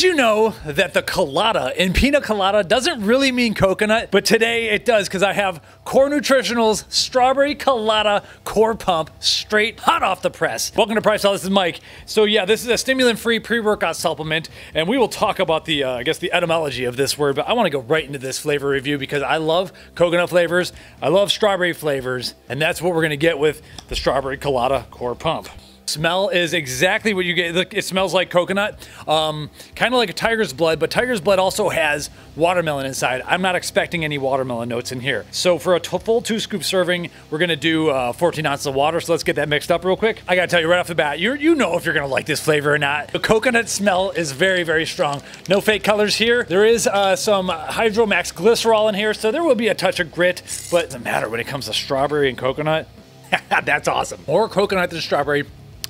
Did you know that the colada in pina colada doesn't really mean coconut? But today it does, because I have Core Nutritionals Strawberry Colada Core Pump straight hot off the press. Welcome to PricePlow, this is Mike. So yeah, this is a stimulant-free pre-workout supplement, and we will talk about the, I guess, the etymology of this word, but I want to go right into this flavor review because I love coconut flavors, I love strawberry flavors, and that's what we're going to get with the Strawberry Colada Core Pump. Smell is exactly what you get. It smells like coconut, kind of like a tiger's blood, but tiger's blood also has watermelon inside. I'm not expecting any watermelon notes in here. So for a full 2-scoop serving, we're gonna do 14 ounces of water. So let's get that mixed up real quick. I gotta tell you right off the bat, you know if you're gonna like this flavor or not. The coconut smell is very, very strong. No fake colors here. There is some HydroMax glycerol in here, so there will be a touch of grit, but it doesn't matter when it comes to strawberry and coconut. That's awesome. More coconut than strawberry.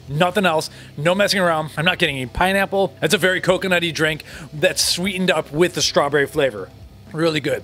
Nothing else, no messing around. I'm not getting any pineapple. That's a very coconutty drink that's sweetened up with the strawberry flavor. Really good.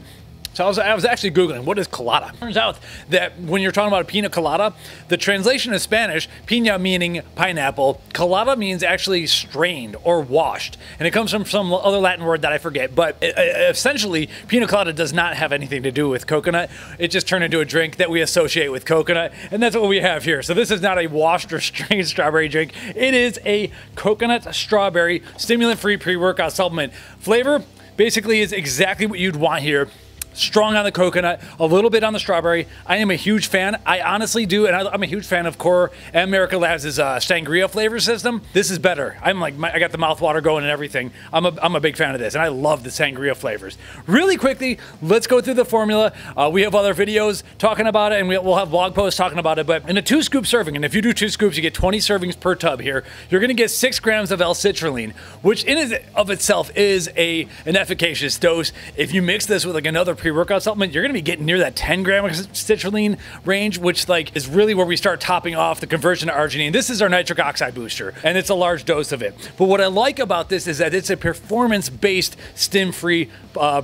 So I was actually Googling, what is colada? Turns out that when you're talking about a pina colada, the translation in Spanish, pina meaning pineapple, colada means actually strained or washed. And it comes from some other Latin word that I forget, but essentially pina colada does not have anything to do with coconut. It just turned into a drink that we associate with coconut, and that's what we have here. So this is not a washed or strained strawberry drink. It is a coconut strawberry stimulant-free pre-workout supplement. Flavor basically is exactly what you'd want here. Strong on the coconut, a little bit on the strawberry. I am a huge fan. I honestly do, and I'm a huge fan of Core America Labs' Sangria flavor system. This is better. I'm like, I got the mouthwater going and everything. I'm a big fan of this, and I love the Sangria flavors. Really quickly, let's go through the formula. We have other videos talking about it, and we'll have blog posts talking about it, but in a 2-scoop serving, and if you do 2 scoops, you get 20 servings per tub here, you're gonna get 6 grams of L-Citrulline, which in of itself is an efficacious dose. If you mix this with like another pre-workout supplement, you're gonna be getting near that 10 gram citrulline range, which like is really where we start topping off the conversion to arginine. This is our nitric oxide booster, and it's a large dose of it. But what I like about this is that it's a performance-based, stim-free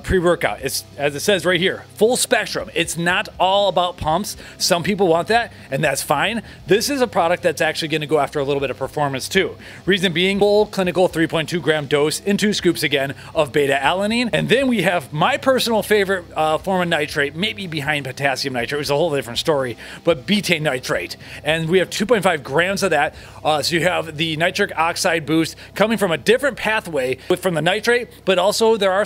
pre-workout. It's, as it says right here, full spectrum. It's not all about pumps. Some people want that, and that's fine. This is a product that's actually gonna go after a little bit of performance too. Reason being, full clinical 3.2 gram dose in 2 scoops again of beta alanine. And then we have my personal favorite form of nitrate, maybe behind potassium nitrate, which is a whole different story, but betaine nitrate. And we have 2.5 grams of that. So you have the nitric oxide boost coming from a different pathway from the nitrate, but also there are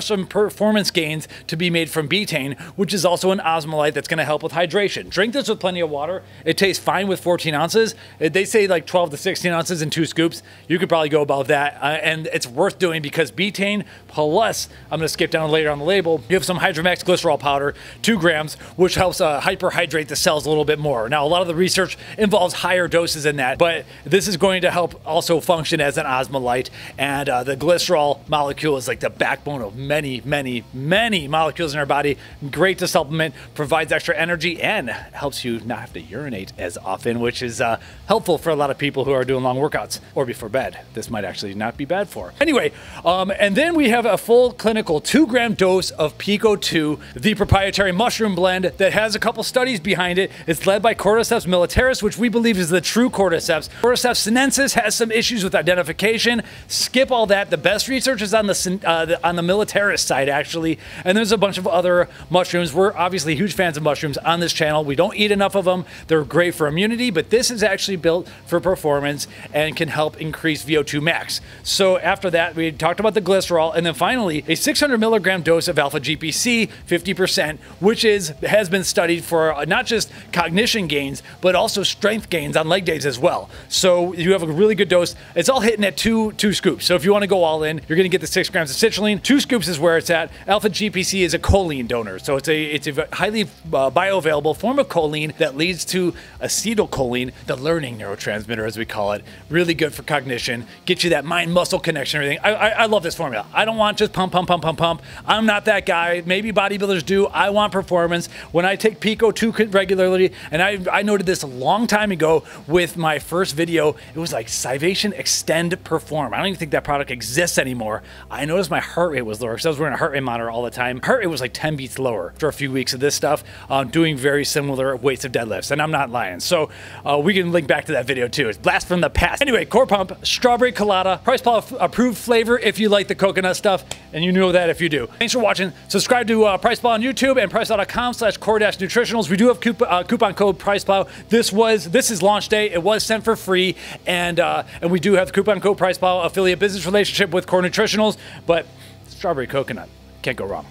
some performance gains to be made from betaine, which is also an osmolite that's going to help with hydration. Drink this with plenty of water. It tastes fine with 14 ounces. They say like 12 to 16 ounces in 2 scoops. You could probably go above that, and it's worth doing because betaine plus, I'm going to skip down later on the label, you have some HydroMax glycerol powder, 2 grams, which helps hyperhydrate the cells a little bit more. Now, a lot of the research involves higher doses than that, but this is going to help also function as an osmolite, and the glycerol molecule is like the backbone of many, many, many molecules in our body. Great to supplement, provides extra energy, and helps you not have to urinate as often, which is helpful for a lot of people who are doing long workouts or before bed. This might actually not be bad for. Anyway, and then we have a full clinical 2 gram dose of PeakO2, the proprietary mushroom blend that has a couple studies behind it. It's led by Cordyceps Militaris, which we believe is the true cordyceps. Cordyceps sinensis has some issues with identification. Skip all that. The best research is on the Militaris side, actually. And there's a bunch of other mushrooms. We're obviously huge fans of mushrooms on this channel. We don't eat enough of them. They're great for immunity, but this is actually built for performance and can help increase VO2 max. So after that, we talked about the glycerol, and then finally a 600 milligram dose of alpha-GPC, 50%, which has been studied for not just cognition gains, but also strength gains on leg days as well. So you have a really good dose. It's all hitting at two scoops. So if you want to go all in, you're going to get the 6 grams of citrulline. 2 scoops is where it's at. Alpha-GPC is a choline donor. So it's a highly bioavailable form of choline that leads to acetylcholine, the learning neurotransmitter, as we call it. Really good for cognition. Get you that mind-muscle connection, everything. I love this formula. I don't want just pump, pump, pump, pump, pump. I'm not that guy. Maybe bodybuilders do. I want performance. When I take PeakO2 regularly, and I noted this a long time ago with my first video, it was like Scivation Extend Perform. I don't even think that product exists anymore. I noticed my heart rate was lower because I was wearing a heart rate monitor all the time. Heart rate was like 10 beats lower after a few weeks of this stuff, doing very similar weights of deadlifts. And I'm not lying. So we can link back to that video too. It's blast from the past. Anyway, Core Pump, strawberry colada, PricePlow approved flavor if you like the coconut stuff, and you know that if you do. Thanks for watching. Subscribe to PricePlow on YouTube and PricePlow.com/Core-Nutritionals. We do have coupon code PricePlow. This is launch day. It was sent for free, and we do have the coupon code PricePlow affiliate business relationship with Core Nutritionals, but strawberry coconut, can't go wrong.